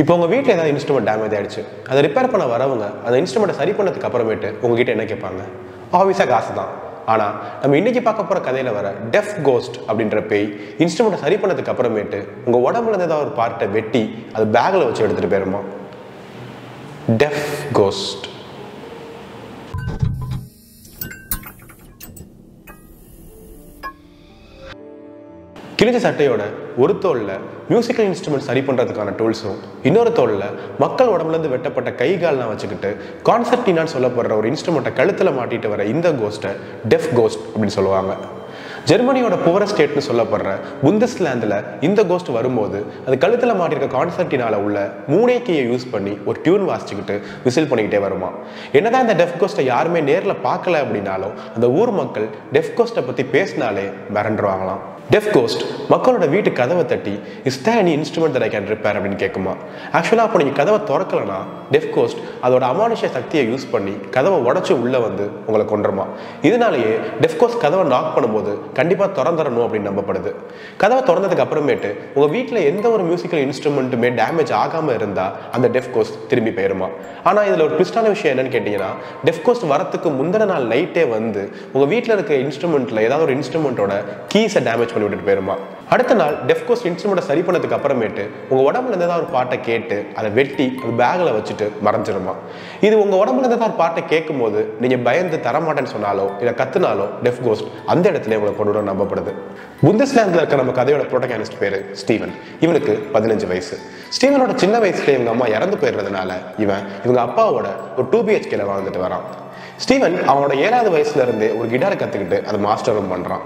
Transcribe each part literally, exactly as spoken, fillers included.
இப்போ உங்க வீட்ல ஏதாவது இன்ஸ்ட்ரூமென்ட் டேமேஜ் ஆயிடுச்சு அதை ரிப்பேர் பண்ண வரவங்க அந்த இன்ஸ்ட்ரூமென்ட் சரி பண்ணதுக்கு அப்புறமேட்டு உங்ககிட்ட என்ன கேட்பாங்க? ஆப்வியஸா காசு தான். ஆனா நம்ம இன்னைக்கு பார்க்க போற கதையில வர டெஃப் கோஸ்ட் அப்படின்ற பேய் இன்ஸ்ட்ரூமென்ட் சரி பண்ணதுக்கு அப்புறமேட்டு உங்க உடம்புல இருந்து ஏதாவது ஒரு பார்ட்டை வெட்டி அது பேக்ல வச்சு எடுத்துட்டு போயிருமா? Deaf ghost. கிழிஞ்ச சட்டையோட ஒரு தோளில் மியூசிக்கல் இன்ஸ்ட்ருமெண்ட் சரி பண்ணுறதுக்கான டூல்ஸும் இன்னொரு தோளில் மக்கள் உடம்புலேருந்து வெட்டப்பட்ட கை கால்லாம் வச்சுக்கிட்டு கான்செப்டினான்னு சொல்லப்படுற ஒரு இன்ஸ்ட்ருமெண்ட்டை கழுத்தில் மாட்டிட்டு வர இந்த கோஸ்ட்டை டெஃப் கோஸ்ட் அப்படின்னு சொல்லுவாங்க. ஜெர்மனியோட புவர ஸ்டேட்னு சொல்லப்படுற புந்தஸ்லேண்டில் இந்த கோஸ்ட் வரும்போது அது கழுத்தில் மாட்டிருக்க கான்செப்டினால் உள்ள மூணே கீயை யூஸ் பண்ணி ஒரு டியூன் வாசிச்சுக்கிட்டு விசில் பண்ணிக்கிட்டே வருமா? என்னதான் இந்த டெஃப் கோஸ்ட்டை யாருமே நேரில் பார்க்கல அப்படின்னாலும் அந்த ஊர் மக்கள் டெஃப் கோஸ்ட்டை பற்றி பேசினாலே மிரண்டுருவாங்களாம். டெஃப் கோஸ்ட் மக்களோட வீட்டு கதவை தட்டி is there any instrument that I can repair அப்படின்னு கேட்குமா? ஆக்சுவலாக அப்போ நீங்கள் கதவை திறக்கலன்னா டெஃப் கோஸ்ட் அதோட அமானுஷ்ய சக்தியை யூஸ் பண்ணி கதவை உடச்சி உள்ளே வந்து உங்களை கொண்டுருமா? இதனாலேயே டெஃப் கோஸ்ட் கதவை நாக் பண்ணும்போது கண்டிப்பா திறந்துடணும் அப்படின்னு நம்பப்படுது. கதவை திறந்ததுக்கு அப்புறமேட்டு உங்க வீட்டில் எந்த ஒரு மியூசிக்கல் இன்ஸ்ட்ருமெண்ட்டுமே டேமேஜ் ஆகாம இருந்தா அந்த டெஃப் கோஸ்ட் திரும்பி போயிருமா? ஆனா இதுல ஒரு ட்விஸ்டான விஷயம் என்னன்னு கேட்டீங்கன்னா டெஃப் கோஸ்ட் வரத்துக்கு முந்தின நாள் நைட்டே வந்து உங்க வீட்டில் இருக்கிற இன்ஸ்ட்ருமெண்ட்ல ஏதாவது ஒரு இன்ஸ்ட்ருமெண்ட்டோட கீஸை டேமேஜ் பண்ணி விட்டுட்டு போயிருமா? அடுத்த நாள் டெஃப் கோஸ்ட் இன்ஸ்ட்ருமெண்ட்டை சரி பண்ணதுக்கு அப்புறமேட்டு உங்க உடம்புல இருந்து ஏதாவது ஒரு பாட்டை கேட்டு அதை வெட்டி ஒரு பேக்ல வச்சுட்டு மறைஞ்சிருமா? இது உங்க உடம்புல இருந்து ஏதாவது பாட்டை கேட்கும் போது நீங்க பயந்து தரமாட்டேன்னு சொன்னாலோ இல்லை கத்துனாலோ டெஃப் கோஸ்ட் அந்த இடத்துல உங்களை கொண்டு நம்பப்படுது. புந்தஸ்லேண்ட்ல இருக்க நம்ம கதையோட புரோட்டகனிஸ்ட் பேரு ஸ்டீவன். இவனுக்கு பதினஞ்சு வயசு. ஸ்டீவனோட சின்ன வயசுல இவங்க அம்மா இறந்து போயிடுறதுனால இவன் இவங்க அப்பாவோட ஒரு டூ பிஹெச்கேல வாழ்ந்துட்டு வரான். ஸ்டீவன் அவனோட ஏழாவது வயசுல இருந்து ஒரு கிட்டார் கத்துக்கிட்டு அது மாஸ்டரும் பண்றான்.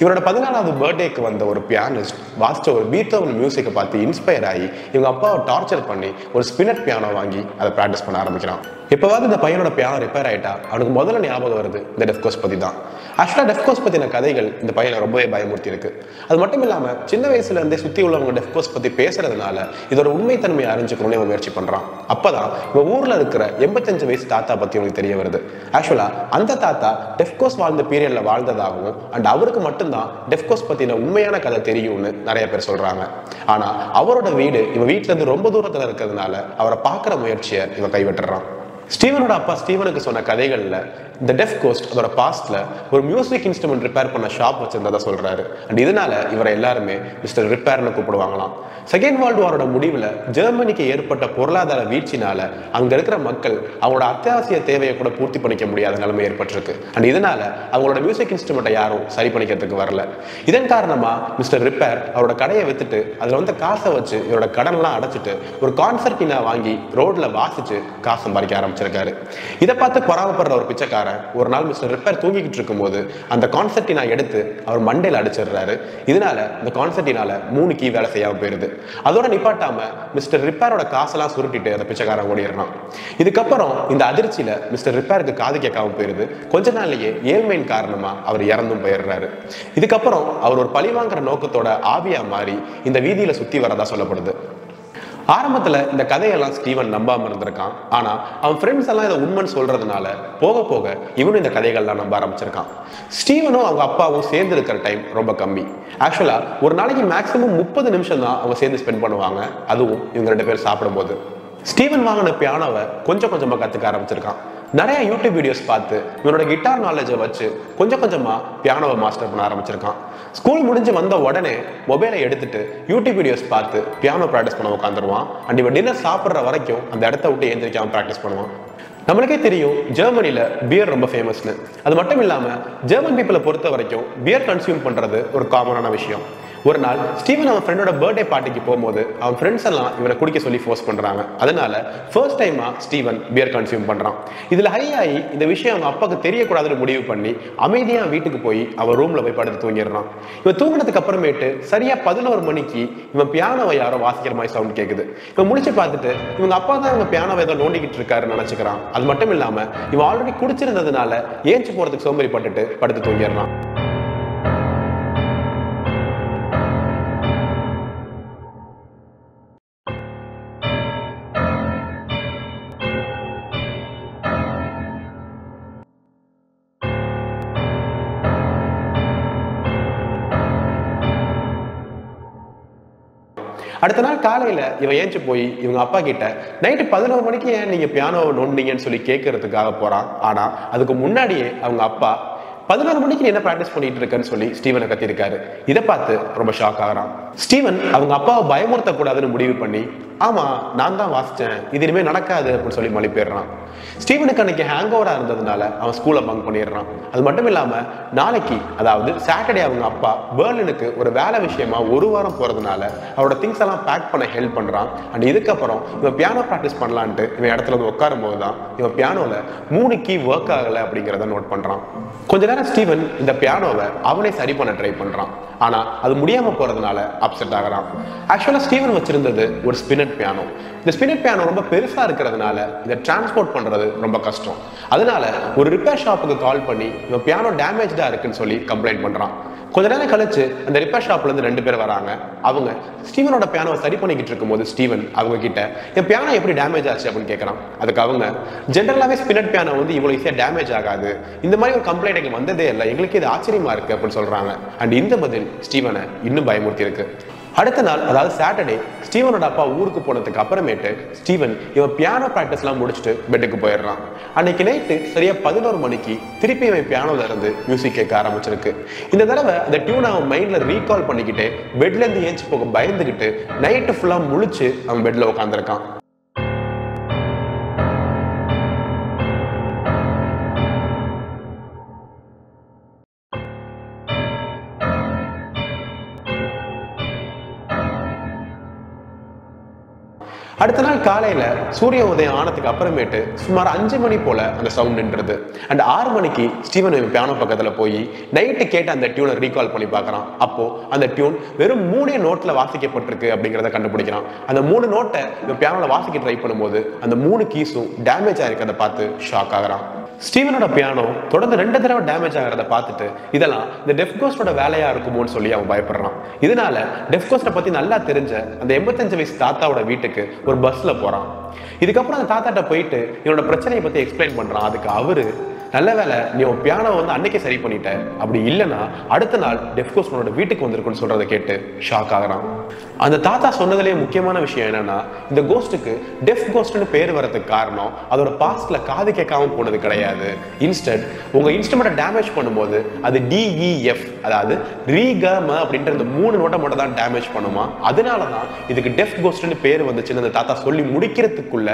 இவரோட பதினாலாவது பர்த்டேக்கு வந்த ஒரு பியானிஸ்ட் வாசிச்ச ஒரு பீத்தோவன் மியூசிக்கை பார்த்து இன்ஸ்பயர் ஆகி இவங்க அப்பாவை டார்ச்சர் பண்ணி ஒரு ஸ்பினட் பியானோ வாங்கி அதை ப்ராக்டிஸ் பண்ண ஆரம்பிக்கிறான். எப்போவாவது இந்த பையனோட பியானோ ரிப்பேர் ஆகிட்டா அவனுக்கு முதல்ல ஞாபகம் வருது இந்த டெஃப் கோஸ்ட் பற்றி தான். ஆக்சுவலாக டெஃப் கோஸ்ட் பற்றின கதைகள் இந்த பையனை ரொம்பவே பயமுறுத்தி இருக்கு. அது மட்டும் இல்லாமல் சின்ன வயசுலேருந்தே சுற்றி உள்ளவங்க டெஃப் கோஸ்ட் பற்றி பேசுறதுனால இதோட உண்மைத்தன்மையை அறிஞ்சுக்கணும்னு இவன் முயற்சி பண்ணுறான். அப்போ தான் இவன் ஊரில் இருக்கிற எண்பத்தஞ்சு வயசு தாத்தா பற்றி அவனுக்கு தெரிய வருது. ஆக்சுவலாக அந்த தாத்தா டெஃப் கோஸ்ட் வாழ்ந்த பீரியடில் வாழ்ந்ததாகவும் அண்ட் அவருக்கு மட்டும்தான் டெஃப் கோஸ்ட் பத்தின உண்மையான கதை தெரியும்னு நிறைய பேர் சொல்றாங்க. ஆனா அவரோட வீடு இவன் வீட்டுல இருந்து ரொம்ப தூரத்துல இருக்கிறதுனால அவரை பாக்குற முயற்சியை இவன் கைவிட்டுறான். ஸ்டீவனோட அப்பா ஸ்டீவனுக்கு சொன்ன கதைகள்ல இந்த டெஃப் கோஸ்ட் அதோட பாஸ்ட்ல ஒரு மியூசிக் இன்ஸ்ட்ருமெண்ட் ரிப்பேர் பண்ண ஷாப் வச்சிருந்ததா சொல்றாரு. அண்ட் இதனால இவரை எல்லாருமே மிஸ்டர் ரிப்பேர்னு கூப்பிடுவாங்களாம். செகண்ட் வேர்ல்டு வாரோட முடிவில் ஜெர்மனிக்கு ஏற்பட்ட பொருளாதார வீழ்ச்சினால அங்க இருக்கிற மக்கள் அவங்களோட அத்தியாவசிய தேவையை கூட பூர்த்தி பண்ணிக்க முடியாத நிலைமை ஏற்பட்டிருக்கு. அண்ட் இதனால அவங்களோட மியூசிக் இன்ஸ்ட்ருமெண்ட்டை யாரும் சரி பண்ணிக்கிறதுக்கு வரல. இதன் காரணமா மிஸ்டர் ரிப்பேர் அவரோட கடையை வித்துட்டு அதுல வந்து காசை வச்சு இவரோட கடன்லாம் அடைச்சிட்டு ஒரு கான்செர்ட்டினா வாங்கி ரோட்ல வாசிச்சு காசு சம்பாதிக்க ஆரம்பிச்சிருக்காரு. இதை பார்த்து பொறாமப்படுற ஒரு பிச்சைக்காரன் ஒரு நாள் மிஸ்டர் ரிப்பேர் தூங்கிக்கிட்டு இருக்கும்போது அந்த கான்செப்டினா எடுத்து அவர் மண்டையில அடிச்சிடுறாரு. இதனால அந்த கான்செப்டினால மூணு கீ வேலை செய்யாம போயிருது. அதோட நிப்பாட்டாம மிஸ்டர் ரிப்பேரோட காசெல்லாம் சுருட்டிட்டு அந்த பிச்சைக்காரன் ஓடிடுறான். இதுக்கப்புறம் இந்த அதிர்ச்சியில மிஸ்டர் ரிப்பேருக்கு காது கேட்காம போயிருது. கொஞ்ச நாள்லயே ஏழ்மையின் காரணமா அவர் இறந்தும் போயிடுறாரு. இதுக்கப்புறம் அவர் ஒரு பழிவாங்கிற நோக்கத்தோட ஆவியா மாறி இந்த வீதியில சுத்தி வரதா சொல்லப்படுது. ஆரம்பத்தில் இந்த கதையெல்லாம் ஸ்டீவன் நம்பாமல் இருந்திருக்கான். ஆனால் அவன் ஃப்ரெண்ட்ஸ் எல்லாம் இதை உண்மைன்னு சொல்கிறதுனால போக போக இவனும் இந்த கதைகள்லாம் நம்ப ஆரம்பிச்சிருக்கான். ஸ்டீவனும் அவங்க அப்பாவும் சேர்ந்து இருக்கிற டைம் ரொம்ப கம்மி. ஆக்சுவலாக ஒரு நாளைக்கு மேக்ஸிமம் முப்பது நிமிஷம் தான் அவங்க சேர்ந்து ஸ்பெண்ட் பண்ணுவாங்க. அதுவும் இவங்க ரெண்டு பேர் சாப்பிடும்போது ஸ்டீவன் வாங்கின பியானோவை கொஞ்சம் கொஞ்சமாக கற்றுக்க ஆரம்பிச்சிருக்கான். நிறைய யூடியூப் வீடியோஸ் பார்த்து இவனோட கிட்டார் நாலேஜை வச்சு கொஞ்சம் கொஞ்சமாக பியானோவை மாஸ்டர் பண்ண ஆரம்பிச்சிருக்கான். ஸ்கூல் முடிஞ்சு வந்த உடனே மொபைலை எடுத்துட்டு யூடியூப் வீடியோஸ் பார்த்து பியானோ ப்ராக்டிஸ் பண்ண உட்காந்துருவான். அண்ட் இவன் டின்னர் சாப்பிட்ற வரைக்கும் அந்த இடத்த விட்டு எழுந்திரிக்காமல் ப்ராக்டிஸ் பண்ணுவான். நம்மளுக்கே தெரியும் ஜெர்மனியில் பியர் ரொம்ப ஃபேமஸ்னு. அது மட்டும் இல்லாமல் ஜெர்மன் பீப்புளை பொறுத்த வரைக்கும் பியர் கன்சியூம் பண்ணுறது ஒரு காமனான விஷயம். ஒரு நாள் ஸ்டீவன் அவன் ஃப்ரெண்டோட பர்த்டே பார்ட்டிக்கு போகும்போது அவன் ஃப்ரெண்ட்ஸ் எல்லாம் இவனை குடிக்க சொல்லி ஃபோர்ஸ் பண்ணுறாங்க. அதனால ஃபர்ஸ்ட் டைமாக ஸ்டீவன் பியர் கன்சியூம் பண்ணுறான். இதில் ஹை ஆகி இந்த விஷயம் அவங்க அப்பாவுக்கு தெரியக்கூடாதுன்னு முடிவு பண்ணி அமைதியாக வீட்டுக்கு போய் அவன் ரூமில் போய் படுத்து தூங்கிடுறான். இவன் தூங்கினதுக்கு அப்புறமேட்டு சரியாக பதினோரு மணிக்கு இவன் பியானோவை யாரோ வாசிக்கிற மாதிரி சவுண்ட் கேட்குது. இவன் முடிச்சு பார்த்துட்டு இவங்க அப்பா தான் இவங்க பியானோவை ஏதோ நோண்டிக்கிட்டு இருக்காருன்னு நினச்சிக்கிறான். அது மட்டும் இல்லாமல் இவன் ஆல்ரெடி குடிச்சிருந்ததுனால ஏஞ்சி போகிறதுக்கு சோம்பேறி பட்டுட்டு படுத்து தூங்கிடுறான். அடுத்த நாள் காலையில இவ ஏஞ்சி போய் இவங்க அப்பா கிட்ட நைட் பதினோரு மணிக்கு ஏன் நீங்க பியானோவை நோண்டிங்கன்னு சொல்லி கேட்கறதுக்காக போறான். ஆனா அதுக்கு முன்னாடியே அவங்க அப்பா பதினோரு மணிக்கு நீ என்ன பிராக்டிஸ் பண்ணிட்டு இருக்கன்னு சொல்லி ஸ்டீவனை கத்திருக்காரு. இதை பார்த்து ரொம்ப ஷாக் ஆகிறான். ஸ்டீவன் அவங்க அப்பாவை பயமுறுத்தக்கூடாதுன்னு முடிவு பண்ணி, ஆமா நான் தான் வாசிச்சேன், இது இனிமே நடக்காது அப்படின்னு சொல்லி மலிப்பேறான். ஸ்டீவனுக்கு அன்னைக்கு ஹேங் ஓவரா இருந்ததுனால அவன் ஸ்கூலை பங்க் பண்ணிடுறான். அது மட்டும் இல்லாம நாளைக்கு அதாவது சாட்டர்டே அவங்க அப்பா பெர்லினுக்கு ஒரு வேலை விஷயமா ஒரு வாரம் போறதுனால அவரோட திங்ஸ் எல்லாம் பேக் பண்ண ஹெல்ப் பண்றான். அண்ட் இதுக்கப்புறம் இவன் பியானோ பிராக்டிஸ் பண்ணலான்ட்டு இவன் இடத்துல வந்து உட்காரும் போதுதான் இவன் பியானோல மூணு கீ ஒர்க் ஆகலை அப்படிங்கிறத நோட் பண்றான். கொஞ்ச நேரம் ஸ்டீவன் இந்த பியானோவை அவனே சரி பண்ண ட்ரை பண்றான். ஆனா அது முடியாம போறதுனால அப்செட் ஆகிறான். ஆக்சுவலா ஸ்டீவன் வச்சிருந்தது ஒரு ஸ்பினட் பியானோ. இந்த ஸ்பினட் பியானோ ரொம்ப பெருசா இருக்கிறதுனால இதை டிரான்ஸ்போர்ட் பண்றது ரொம்ப கஷ்டம். அதனால ஒரு ரிப்பேர் ஷாப்புக்கு கால் பண்ணி இவன் பியானோ டேமேஜா இருக்குன்னு சொல்லி கம்ப்ளைண்ட் பண்றான். கொஞ்ச நேரம் கழிச்சு அந்த ரிப்பேர் ஷாப்ல இருந்து ரெண்டு பேர் வராங்க. அவங்க ஸ்டீவனோட பியானோவை சரி பண்ணிக்கிட்டு இருக்கும் போது ஸ்டீவன் அவங்க கிட்ட என் பியானோ எப்படி டேமேஜ் ஆச்சு அப்படின்னு கேட்கறான். அதுக்கு அவங்க, ஜென்ரலாவே ஸ்பினட் பியானோ வந்து இவ்வளவு ஈஸியா டேமேஜ் ஆகாது, இந்த மாதிரி ஒரு கம்ப்ளைண்ட் எங்களுக்கு வந்ததே இல்லை, எங்களுக்கு இது ஆச்சரியமா இருக்கு அப்படின்னு சொல்றாங்க. அண்ட் இந்த பதில் ஸ்டீவனை இன்னும் பயமுறுத்தி இருக்கு. அடுத்த நாள் அதாவது சாட்டர்டே ஸ்டீவனோட அப்பா ஊருக்கு போனதுக்கு அப்புறமேட்டு ஸ்டீவன் இவன் பியானோ ப்ராக்டிஸ்லாம் முடிச்சுட்டு பெட்டுக்கு போயிடுறான். அன்னைக்கு நைட்டு சரியா பதினோரு மணிக்கு திருப்பி இவன் பியானோல இருந்து மியூசிக் கேட்க ஆரம்பிச்சிருக்கு. இந்த தடவை அந்த டியூனை அவன் மைண்ட்ல ரீகால் பண்ணிக்கிட்டு பெட்லேருந்து ஏஞ்சி போக பயந்துக்கிட்டு நைட்டு ஃபுல்லா முழிச்சு அவன் பெட்ல உட்காந்துருக்கான். அடுத்த நாள் காலையில சூரிய உதயம் ஆனதுக்கு அப்புறமேட்டு சுமார் அஞ்சு மணி போல அந்த சவுண்டுன்றது. அண்ட் ஆறு மணிக்கு ஸ்டீவன் பியானோ பக்கத்துல போய் நைட்டு கேட்ட அந்த டியூனை ரீகால் பண்ணி பார்க்கறான். அப்போ அந்த டியூன் வெறும் மூணே நோட்ல வாசிக்கப்பட்டிருக்கு அப்படிங்கிறத கண்டுபிடிக்கிறான். அந்த மூணு நோட்டை இவன் பியானோல வாசிக்க ட்ரை பண்ணும்போது அந்த மூணு கீஸும் டேமேஜ் ஆயிருக்கிறத பார்த்து ஷாக் ஆகிறான். ஸ்டீவனோட பியானோ தொடர்ந்து ரெண்டு தடவை டேமேஜ் ஆகிறத பார்த்துட்டு இதெல்லாம் இந்த டெஃப் கோஸ்டோட வேலையா இருக்குமோன்னு சொல்லி அவன் பயப்படுறான். இதனால டெஃப் கோஸ்ட பத்தி நல்லா தெரிஞ்ச அந்த எண்பத்தஞ்சு வயசு தாத்தாவோட வீட்டுக்கு ஒரு பஸ்ல போறான். இதுக்கப்புறம் அந்த தாத்தாட்ட போயிட்டு இவனோட பிரச்சனையை பத்தி எக்ஸ்பிளைன் பண்றான். அதுக்கு அவரு, நல்ல வேலை நீ உன் பியானோ வந்து அன்னைக்கே சரி பண்ணிட்ட, அப்படி இல்லைன்னா அடுத்த நாள் டெஃப் கோஸ்ட் உன்னோட வீட்டுக்கு வந்திருக்குன்னு சொல்றதை கேட்டு ஷாக் ஆகிறான். அந்த தாத்தா சொன்னதுலேயே முக்கியமான விஷயம் என்னன்னா, இந்த கோஸ்ட்டுக்கு டெஃப் கோஸ்ட்னு பேர் வரதுக்கு காரணம் அதோட பாஸ்ட்ல காது கேட்காம போனது கிடையாது. இன்ஸ்டன்ட் உங்க இன்ஸ்ட்ருமெண்ட்டை டேமேஜ் பண்ணும்போது அது டிஇஎஃப் அதாவது ரீகம அப்படின்ற இந்த மூணு நோட்டை மட்டும் தான் டேமேஜ் பண்ணுமா, அதனாலதான் இதுக்கு டெஃப் கோஸ்ட்னு பேர் வந்துச்சுன்னு அந்த தாத்தா சொல்லி முடிக்கிறதுக்குள்ள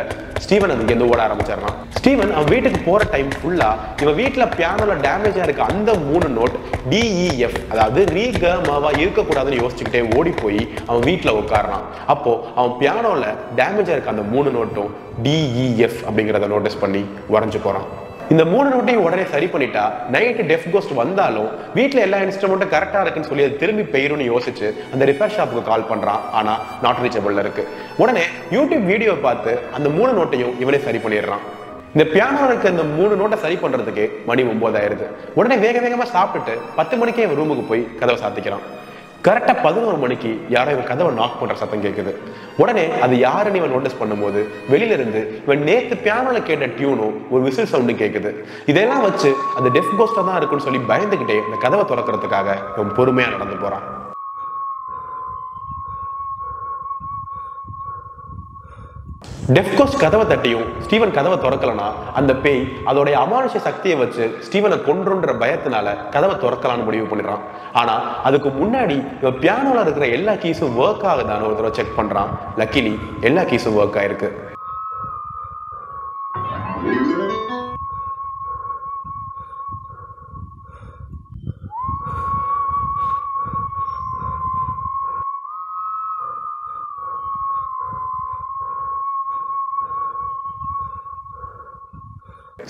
ஸ்டீவன் அதுக்கு எந்த ஓட ஆரம்பிச்சிடறான். ஸ்டீவன் அவன் வீட்டுக்கு போற டைம் ஃபுல்லா இவன் வீட்டுல பியானோல டேமேஜா இருக்க அந்த மூணு நோட் டிஇஎஃப் அதாவது ரீகமாவா இருக்கக்கூடாதுன்னு யோசிச்சுக்கிட்டே ஓடி போய் அவன் வீட்டுல உட்கார்றான். அப்போ அவன் பியானோல டேமேஜா இருக்க அந்த மூணு நோட்டும் டிஇஎஃப் அப்படிங்கிறத நோட்டீஸ் பண்ணி வரைஞ்சு போறான். இந்த மூணு நோட்டையும் உடனே சரி பண்ணிட்டா நைட்டு டெஃப் கோஸ்ட் வந்தாலும் வீட்டில் எல்லா இன்ஸ்ட்ருமெண்ட்டும் கரெக்டாக இருக்குன்னு சொல்லி அது திரும்பி போயிரும்னு யோசிச்சு அந்த ரிப்பேர் ஷாப்புக்கு கால் பண்ணுறான். ஆனால் நாட் ரீச்சபிள் இருக்கு. உடனே யூடியூப் வீடியோ பார்த்து அந்த மூணு நோட்டையும் இவனே சரி பண்ணிடுறான். இந்த பியானோல இருக்க இந்த மூணு நோட்டை சரி பண்றதுக்கு மணி ஒன்பதாயிருது. உடனே வேக வேகமா சாப்பிட்டுட்டு பத்து மணிக்கே இவன் ரூமுக்கு போய் கதவை சாத்திக்கிறான். கரெக்டா பதினோரு மணிக்கு யாரோ இவன் கதவை நாக் பண்ற சத்தம் கேட்குது. உடனே அது யாருன்னு இவன் நோட்டீஸ் பண்ணும்போது வெளியில இருந்து இவன் நேத்து பியானோல கேட்ட டியூனும் ஒரு விசில் சவுண்டும் கேட்குது. இதெல்லாம் வச்சு அந்த டெஃப் கோஸ்டா தான் இருக்குன்னு சொல்லி பயந்துகிட்டே அந்த கதவை திறக்கிறதுக்காக இவன் பொறுமையா நடந்து போறான். டெஃப் கோஸ்ட் கதவை தட்டியும் ஸ்டீவன் கதவை திறக்கலனா அந்த பேய் அதோடைய அமானுஷ சக்தியை வச்சு ஸ்டீவனை கொன்றுன்ற பயத்தினால கதவை திறக்கலான்னு முடிவு பண்ணிடுறான். ஆனா அதுக்கு முன்னாடி இவன் பியானோல இருக்கிற எல்லா கீஸும் ஒர்க் ஆகுதான்னு ஒரு தடவை செக் பண்றான். லக்கிலி எல்லா கீஸும் ஒர்க் ஆயிருக்கு.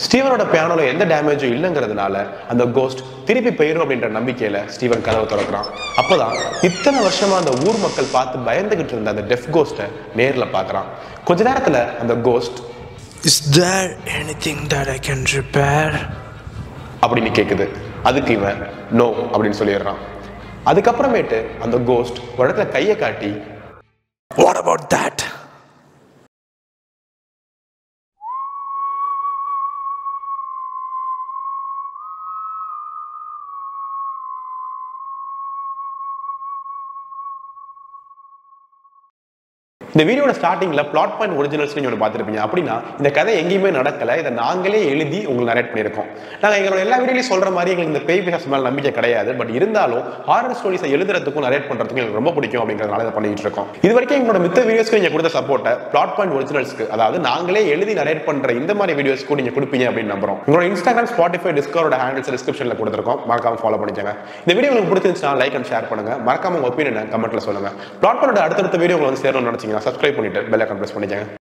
ஸ்டீவனோட பியானோல எந்த டேமேஜும் இல்லைங்கிறதுனால அந்த கோஸ்ட் திருப்பி போயிடும் அப்படின்ற நம்பிக்கையில ஸ்டீவன் கதவை திறக்கிறான். அப்போதான் இத்தனை வருஷமா அந்த ஊர் மக்கள் பார்த்து பயந்துகிட்டு இருந்த அந்த டெஃப் கோஸ்ட்டை நேர்ல பாக்குறான். கொஞ்ச நேரத்துல அந்த ghost is there anything that I can repair அப்படின்னு கேக்குது. அதுக்கு இவன் நோ அப்படின்னு சொல்லிடுறான். அதுக்கப்புறமேட்டு அந்த கோஸ்ட் ஒரு இடத்துல கையை காட்டி வாட் அபவுட் தட் இந்த வீடியோட ஸ்டார்டிங்ல plot point originals நீங்க பாத்துட்டீங்க அப்படினா இந்த கதை எங்கயுமே நடக்கல இத நாங்களே எழுதி உங்களுக்கு narrate பண்ணிருக்கோம் நாங்க எங்களோட எல்லா வீடியோலயே சொல்ற மாதிரி எங்க இந்த பேய் பிசாசு மேல நம்பிக்கை கிடையாது பட் இருந்தாலும் ஹாரர் ஸ்டோரிஸ் எழுதுறதுக்கு narrate பண்றதுக்கு எனக்கு ரொம்ப பிடிக்கும் அப்படிங்கறதால இத பண்ணிட்டு இருக்கோம் இதுவரைக்கும் எங்களோட மித்த வீடியோஸ்க்கு நீங்க கொடுத்த சப்போர்ட் plot point originalsக்கு அதாவது நாங்களே எழுதி narrate பண்ற இந்த மாதிரி வீடியோஸ்க்கு நீங்க கொடுப்பீங்க அப்படி நம்பறோம் எங்களோட Instagram Spotify Discordோட ஹேண்டில்ஸ் descriptionல கொடுத்திருக்கோம் மறக்காம follow பண்ணிக்கங்க இந்த வீடியோ உங்களுக்கு பிடிச்சிருந்தா like and share பண்ணுங்க மறக்காம உங்க opinion கமெண்ட்ல சொல்லுங்க plot point-ஓட அடுத்த அடுத்த வீடியோங்களை வந்து சேரணும்னு நினைச்சீங்க Subscribe பண்ணிட்டு bell icon press பண்ணிடுங்க